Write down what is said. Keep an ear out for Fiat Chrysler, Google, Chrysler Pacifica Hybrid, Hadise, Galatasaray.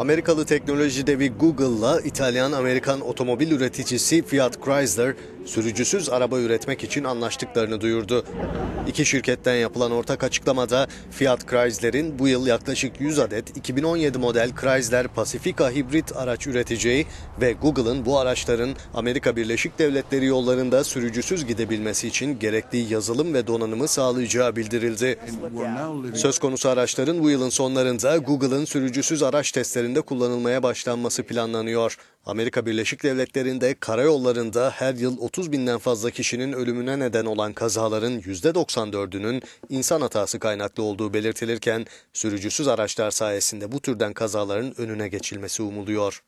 Amerikalı teknoloji devi Google'la İtalyan-Amerikan otomobil üreticisi Fiat Chrysler, sürücüsüz araba üretmek için anlaştıklarını duyurdu. İki şirketten yapılan ortak açıklamada Fiat Chrysler'in bu yıl yaklaşık 100 adet 2017 model Chrysler Pacifica Hybrid araç üreteceği ve Google'ın bu araçların Amerika Birleşik Devletleri yollarında sürücüsüz gidebilmesi için gerekli yazılım ve donanımı sağlayacağı bildirildi. Söz konusu araçların bu yılın sonlarında Google'ın sürücüsüz araç testlerinde kullanılmaya başlanması planlanıyor. Amerika Birleşik Devletleri'nde karayollarında her yıl 30 binden fazla kişinin ölümüne neden olan kazaların %94'ünün insan hatası kaynaklı olduğu belirtilirken, sürücüsüz araçlar sayesinde bu türden kazaların önüne geçilmesi umuluyor.